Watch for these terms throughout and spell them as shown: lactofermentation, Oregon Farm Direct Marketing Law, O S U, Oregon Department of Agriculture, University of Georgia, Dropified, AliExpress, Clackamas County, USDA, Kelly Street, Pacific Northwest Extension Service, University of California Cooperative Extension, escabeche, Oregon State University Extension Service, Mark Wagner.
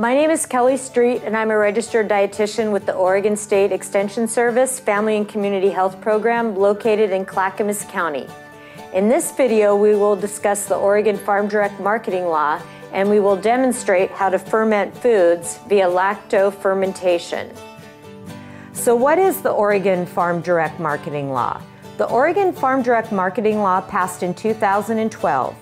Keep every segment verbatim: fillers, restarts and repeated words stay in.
My name is Kelly Street, and I'm a registered dietitian with the Oregon State Extension Service Family and Community Health Program located in Clackamas County. In this video, we will discuss the Oregon Farm Direct Marketing Law, and we will demonstrate how to ferment foods via lactofermentation. So what is the Oregon Farm Direct Marketing Law? The Oregon Farm Direct Marketing Law passed in two thousand twelve.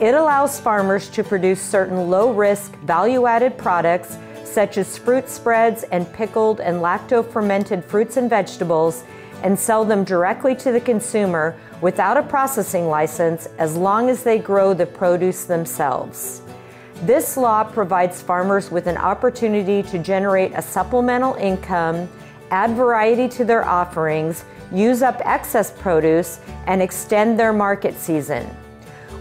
It allows farmers to produce certain low-risk, value-added products such as fruit spreads and pickled and lacto-fermented fruits and vegetables and sell them directly to the consumer without a processing license as long as they grow the produce themselves. This law provides farmers with an opportunity to generate a supplemental income, add variety to their offerings, use up excess produce, and extend their market season.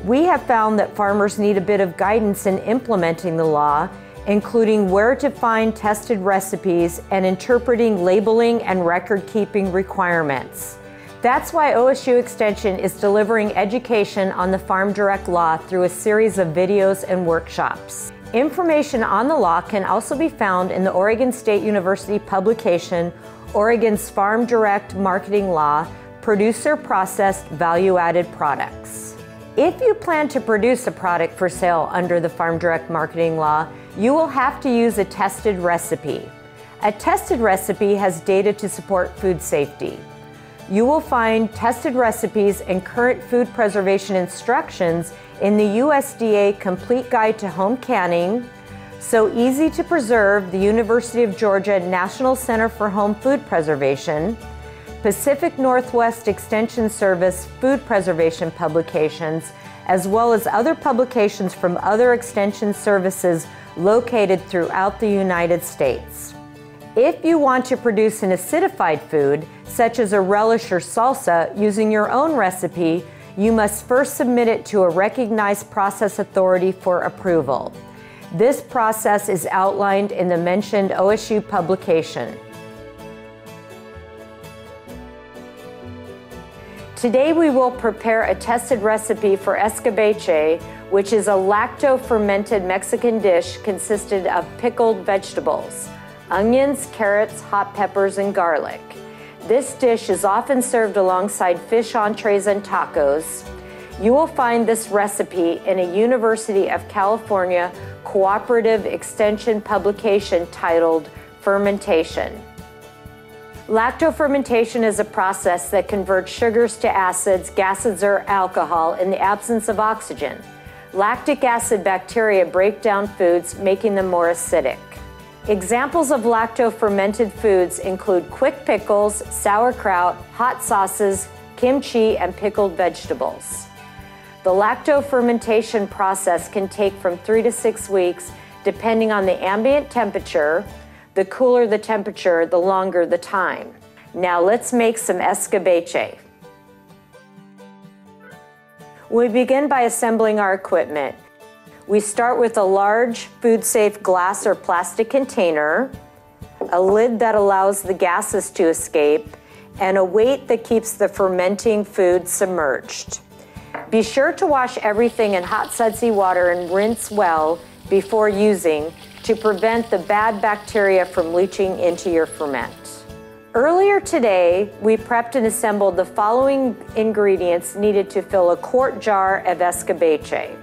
We have found that farmers need a bit of guidance in implementing the law, including where to find tested recipes and interpreting labeling and record-keeping requirements. That's why O S U Extension is delivering education on the Farm Direct Law through a series of videos and workshops. Information on the law can also be found in the Oregon State University publication, Oregon's Farm Direct Marketing Law, Producer-Processed Value-Added Products. If you plan to produce a product for sale under the Farm Direct Marketing Law, you will have to use a tested recipe. A tested recipe has data to support food safety. You will find tested recipes and current food preservation instructions in the U S D A Complete Guide to Home Canning, So Easy to Preserve, the University of Georgia National Center for Home Food Preservation, Pacific Northwest Extension Service food preservation publications, as well as other publications from other extension services located throughout the United States. If you want to produce an acidified food, such as a relish or salsa, using your own recipe, you must first submit it to a recognized process authority for approval. This process is outlined in the mentioned O S U publication. Today we will prepare a tested recipe for escabeche, which is a lacto-fermented Mexican dish consisted of pickled vegetables, onions, carrots, hot peppers, and garlic. This dish is often served alongside fish entrees and tacos. You will find this recipe in a University of California Cooperative Extension publication titled Fermentation. Lactofermentation is a process that converts sugars to acids, gases, or alcohol in the absence of oxygen. Lactic acid bacteria break down foods, making them more acidic. Examples of lactofermented foods include quick pickles, sauerkraut, hot sauces, kimchi, and pickled vegetables. The lactofermentation process can take from three to six weeks, depending on the ambient temperature. The cooler the temperature, the longer the time. Now let's make some escabeche. We begin by assembling our equipment. We start with a large, food-safe glass or plastic container, a lid that allows the gases to escape, and a weight that keeps the fermenting food submerged. Be sure to wash everything in hot, sudsy water and rinse well before using, to prevent the bad bacteria from leaching into your ferment. Earlier today, we prepped and assembled the following ingredients needed to fill a quart jar of escabeche.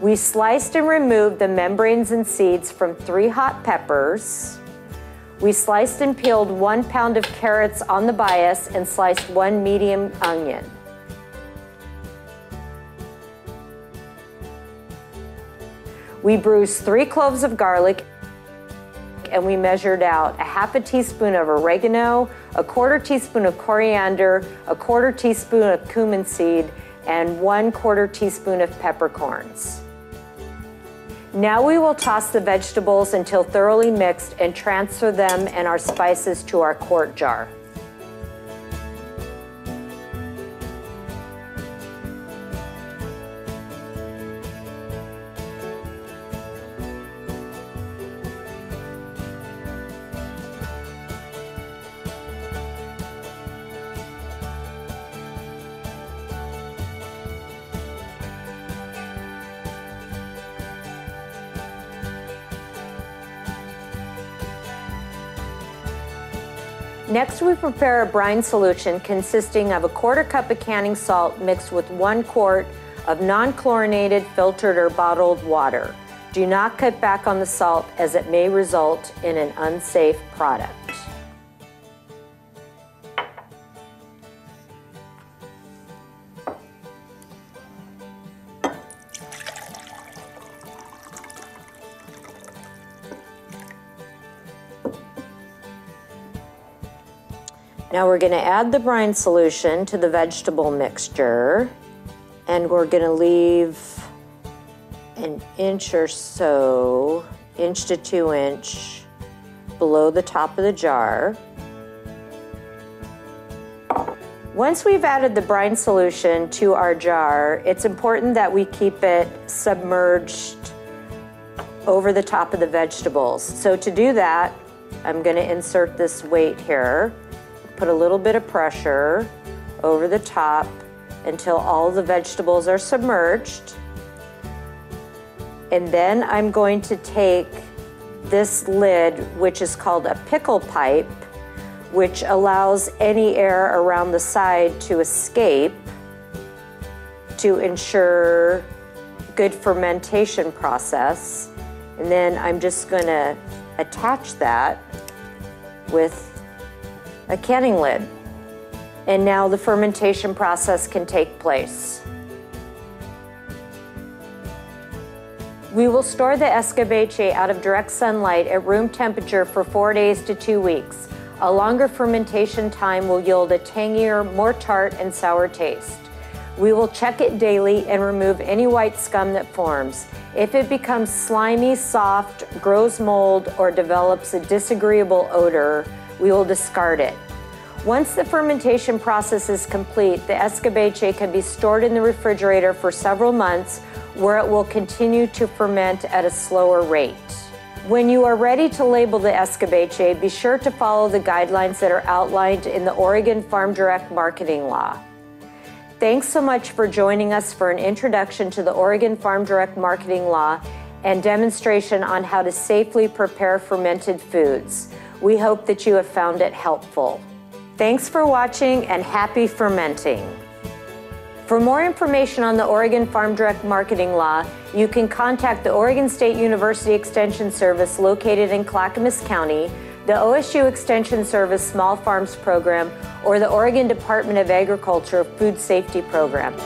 We sliced and removed the membranes and seeds from three hot peppers. We sliced and peeled one pound of carrots on the bias and sliced one medium onion. We bruised three cloves of garlic, and we measured out a half a teaspoon of oregano, a quarter teaspoon of coriander, a quarter teaspoon of cumin seed, and one quarter teaspoon of peppercorns. Now we will toss the vegetables until thoroughly mixed and transfer them and our spices to our quart jar. Next, we prepare a brine solution consisting of a quarter cup of canning salt mixed with one quart of non-chlorinated filtered or bottled water. Do not cut back on the salt as it may result in an unsafe product. Now we're going to add the brine solution to the vegetable mixture, and we're going to leave an inch or so, inch to two inch, below the top of the jar. Once we've added the brine solution to our jar, it's important that we keep it submerged over the top of the vegetables. So to do that, I'm going to insert this weight here. Put a little bit of pressure over the top until all the vegetables are submerged. And then I'm going to take this lid, which is called a pickle pipe, which allows any air around the side to escape to ensure good fermentation process. And then I'm just gonna attach that with a canning lid. And now the fermentation process can take place. We will store the escabeche out of direct sunlight at room temperature for four days to two weeks. A longer fermentation time will yield a tangier, more tart and sour taste. We will check it daily and remove any white scum that forms. If it becomes slimy, soft, grows mold, or develops a disagreeable odor, we will discard it. Once the fermentation process is complete, the escabeche can be stored in the refrigerator for several months, where it will continue to ferment at a slower rate. When you are ready to label the escabeche, be sure to follow the guidelines that are outlined in the Oregon Farm Direct Marketing Law. Thanks so much for joining us for an introduction to the Oregon Farm Direct Marketing Law and demonstration on how to safely prepare fermented foods. We hope that you have found it helpful. Thanks for watching and happy fermenting. For more information on the Oregon Farm Direct Marketing Law, you can contact the Oregon State University Extension Service located in Clackamas County, the O S U Extension Service Small Farms Program, or the Oregon Department of Agriculture Food Safety Program.